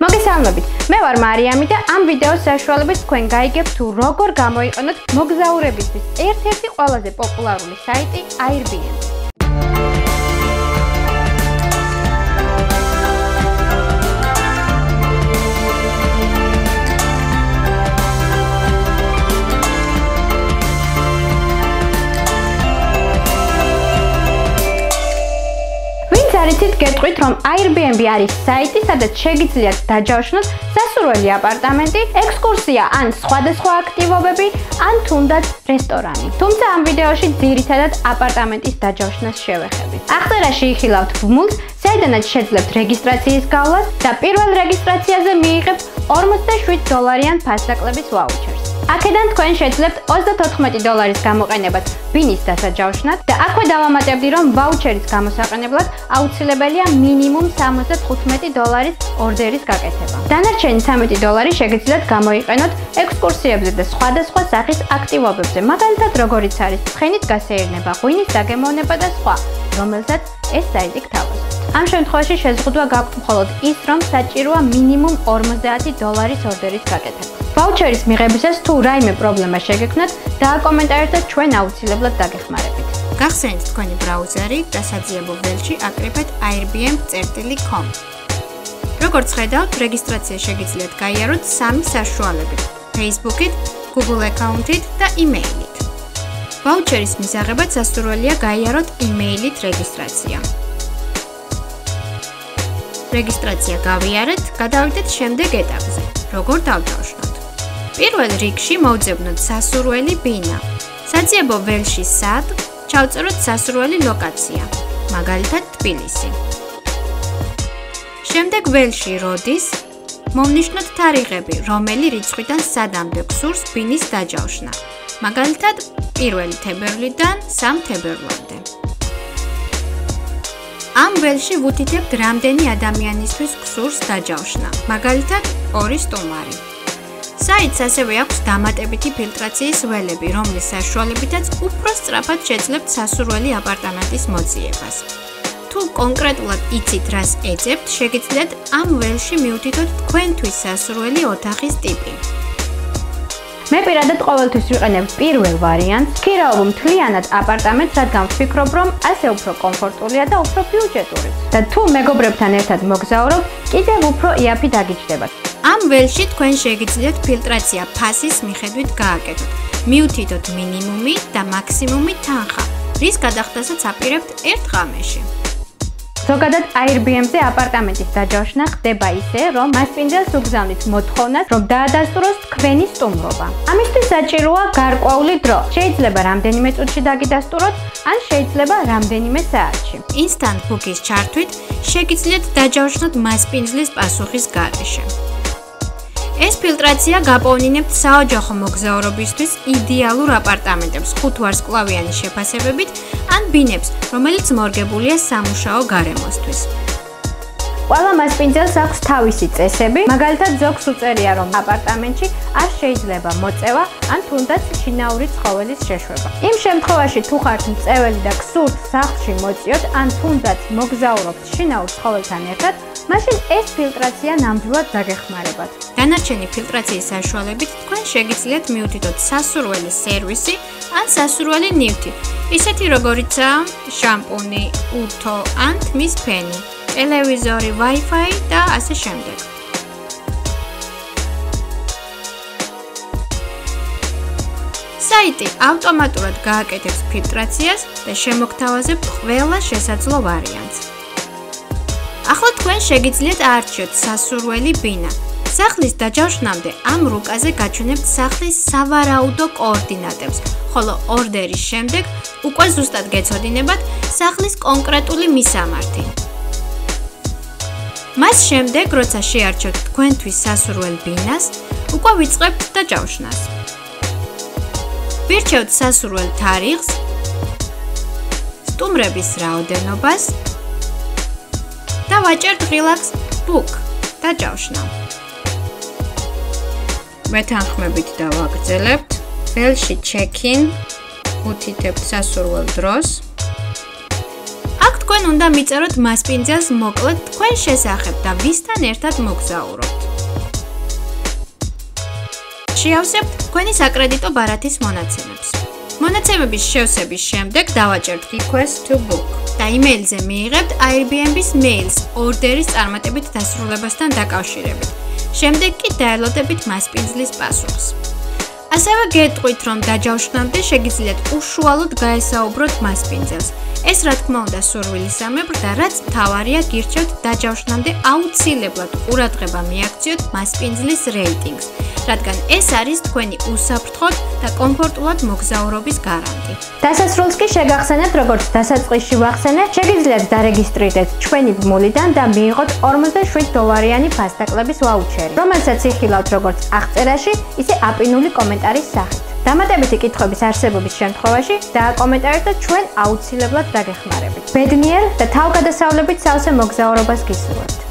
Mogesalmobit, Mevar Mariamita, Amvideo Sexualbit, Quengaigep to Rock or Gamoi on Mogzaurebit, ერთ-ერთი ყველაზე პოპულარული საიტი Airbnb. It gets rid from Airbnb არის საიტი, სადაც შეგიძლიათ დაჯავშნოთ სასურველი აპარტამენტი, ექსკურსია ან სხვადასხვა აქტივობები, ან თუნდაც რესტორანი. Თუმცა ამ ვიდეოში ძირითადად აპარტამენტის დაჯავშნას შევეხებით. Აღწერაში იხილავთ ბმულს, საიდანაც შეძლებთ რეგისტრაციის გავლას და პირველ რეგისტრაციაზე მიიღებთ $47 ფასდაკლების ვაუჩერს. აქედან თქვენ შეძლებთ $34 გამოყენებათ ბინის დასაჯავშნად და აქვე დავამატებდი, რომ ვაუჩერის გამოსაყენებლად აუცილებელია მინიმუმ $75 ორდერის გაკეთება. დანარჩენი $13 შეგიძლიათ გამოიყენოთ ექსკურსიებზე და სხვადასხვა სახის აქტივობებზე, მაგალითად, როგორიც არის ცხენით გასეირნება, ღვინის დაგემოვნება და სხვა, რომელსაც ეს საიტი გთავაზობთ. ამ შემთხვევაში შეზღუდვა გაქვთ მხოლოდ ის, რომ საჭიროა მინიმუმ $50 ორდერის გაკეთება. Voucheris მიღებისას თუ რაიმე პრობლემა შეგექმნათ, დააკომენტარეთ და ჩვენ აუცილებლად დაგეხმარებით. Გახსენეთ თქვენი ბრაუზერი და საძიებო ველში აკრიფეთ airbnb.com. როგორც ხედავთ, რეგისტრაცია შეგიძლიათ გაიაროთ სამი საშუალებით: Facebook-ით, Google account-ით და email-ით. Voucheris მისაღებად სასურველია გაიაროთ email-ით რეგისტრაცია. რეგისტრაცია გავიარეთ, გადავიდეთ შემდეგ ეტაპზე, როგორ დავჯავშნოთ. პირველ რიგში მოვძებნოთ სასურველი ბინა. საძიებო ველში სად ჩავწეროთ სასურველი ლოკაცია, მაგალითად თბილისი. შემდეგ ველში როდის მოვნიშნოთ თარიღები, რომელი რიცხვიდან სადამდე გსურს ბინის დაჯავშნა, მაგალითად 1 თებერვლიდან 3 თებერვლამდე. ამ ველში ვუთითებთ რამდენი ადამიანისთვის გსურს დაჯავშნა, მაგალითად 2 სტუმარი. საიტს ასევე აქვს დამატებითი ფილტრაციის ველები, რომლის საშუალებითაც უფრო სწრაფად შეძლებთ სასურველი აპარტამენტის მოძიებას. თუ კონკრეტულად იცით რას ეძებთ, შეგიძლიათ ამ ველში მივუთითოთ თქვენთვის სასურველი ოთახის ტიპი. მე პირადად ყოველთვის ვიყენებ პირველ ვარიანტს, ქირავ მთლიანად აპარტამენტს, რადგან ვფიქრობ, რომ ასე უფრო კომფორტულია და უფრო ბიუჯეტური. და თუ მეგობრებთან ერთად მოგზაურობ, კიდევ უფრო იაფი დაგიჭდებათ. ამ ველში თქვენ შეგიძლიათ ფილტრაცია ფასის მიხედვით გააკეთოთ. მივთითოთ მინიმუმი და მაქსიმუმი თანხა, რის გადახდასაც აპირებთ 1 ღამეში. ზოგადად, Airbnb-ზე აპარტამენტის დაჯავშნა ხდება ისე, რომ მასპინძელს უგზავნით მოთხოვნას, რომ დაადასტუროს თქვენი სტუმრობა. ამისთვის საჭიროა გარკვეული დრო. შეიძლება რამდენიმე წუთში დაგიდასტუროთ, ან შეიძლება რამდენიმე საათში. Instant Book-ის ჩართვით შეგიძლიათ დაჯავშნოთ მასპინძლის პასუხის გარეშე. ეს ფილტრაცია გაპოვნინებთ საოჯახო მოგზაურობისთვის იდეალურ აპარტამენტებს 5 ვარსკვლავიანი შეფასებებით ან ბინებს, რომელიც მორგებულია სამუშაო გარემოსთვის. ყველა მასპინძელს აქვს თავისი წესები, მაგალითად, ზოგს უწერია, რომ აპარტამენტში არ შეიძლება მოწევა ან თუნდაც შინაური ცხოველის შეშვება. იმ შემთხვევაში, თუ ხართ მწეველი და გსურთ სახლში მოწიოთ ან თუნდაც მოგზაურობთ შინაურ ცხოველთან ერთად, მაშინ ეს ფილტრაცია ნამდვილად დაგეხმარებათ. დანარჩენი ფილტრაციის საშუალებით თქვენ შეგიძლიათ მივუთითოთ სასურველი სერვისი ან სასურველი ნივთი, ისეთი როგორიცაა შამპუნი, უთო ან თმის ფენი, ტელევიზორი, Wi-Fi და ასე შემდეგ. საიტი ავტომატურად გააკეთებს ფილტრაციას და შემოგთავაზებთ ყველა შესაძლო ვარიანტს. ახლა თქვენ შეგიძლიათ არჩიოთ სასურველი ბინა. სახლის დაჯავშნამდე ამ რუკაზე გაჩვენებთ სახლის სავარაუდო კოორდინატებს, ხოლო ორდერის შემდეგ უკვე ზუსტად გეცოდინებათ სახლის კონკრეტული მისამართი. მას შემდეგ, როცა შეარჩევთ თქვენთვის სასურველ ბინას, უკვე ვიწყებთ დაჯავშნას. ვირჩევთ სასურველ თარიღს, სტუმრების რაოდენობას და ვაჭერთ ღილაკს book დაჯავშნა. ვეთანხმებით და ვაგრძელებთ. ველში check-in ვუთითებთ სასურველ დროს. აქ თქვენ უნდა მიწეროთ მასპინძელს მოკლედ თქვენ შესახებ და ვისთან ერთად მოგზაურობთ. შევსებთ თქვენი საკრედიტო ბარათის მონაცემებს. მონაცემების შევსების შემდეგ დავაჭერთ request to book და იმეილზე მიიღებთ Airbnb-ის მეილს ორდერის წარმატებით დასრულებასთან დაკავშირებით. შემდეგ კი დაელოდებით მასპინძლის პასუხს. ასევე გეტყვით, რომ დაჯავშნამდე შეგიძლიათ უშუალოდ გაესაუბროთ მასპინძელს. ეს რა თქმა უნდა სურვილისამებრ და რაც მთავარია, გირჩევთ დაჯავშნამდე აუცილებლად ყურადღება მიაქციოთ მასპინძლის რეიტინგს. რადგან ეს არის თქვენი უსაფრთხოდ და კომფორტულად მოგზაურობის გარანტი. Დასასრულს კი შეგახსენებთ, როგორც დასაწყისში ვახსენეთ, შეგიძლიათ დარეგისტრირდეთ ჩვენი ბმულიდან და მიიღოთ $57 ფასდაკლების ვაუჩერი, რომელსაც იხილავთ როგორც აღწერაში, ისე აპინული კომენტარის სახით. დამატებითი კითხვების არსებობის შემთხვევაში დააკომენტარეთ და ჩვენ აუცილებლად დაგეხმარებით. ბედნიერ და თავგადასავლებით სავსე მოგზაურობას გისურვებთ.